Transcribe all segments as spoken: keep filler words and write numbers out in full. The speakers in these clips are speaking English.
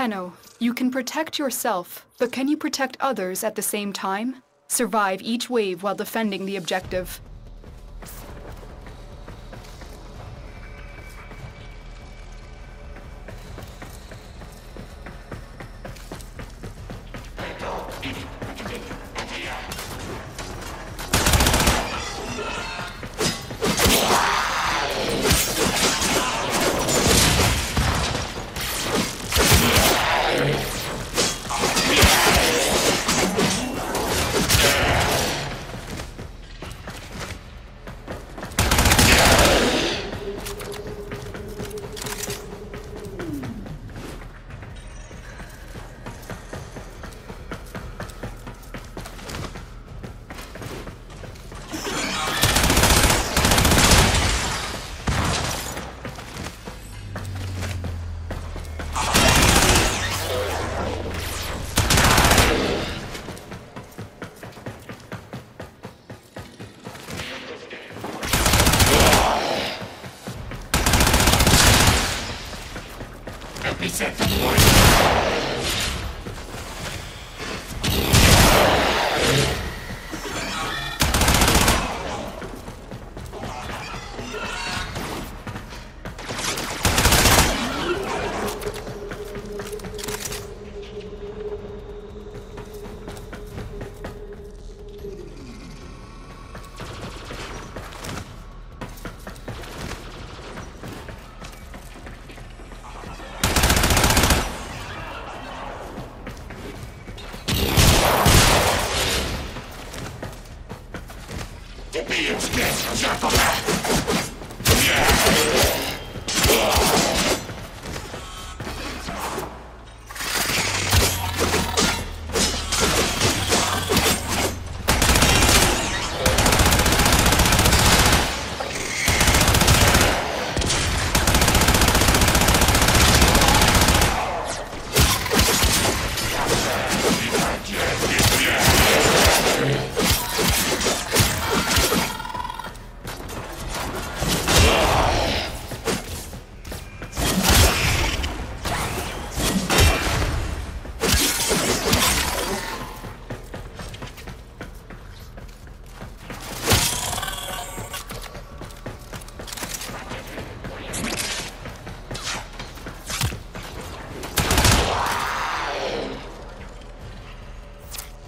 Tenno, you can protect yourself, but can you protect others at the same time? Survive each wave while defending the objective.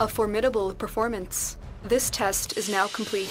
A formidable performance. This test is now complete.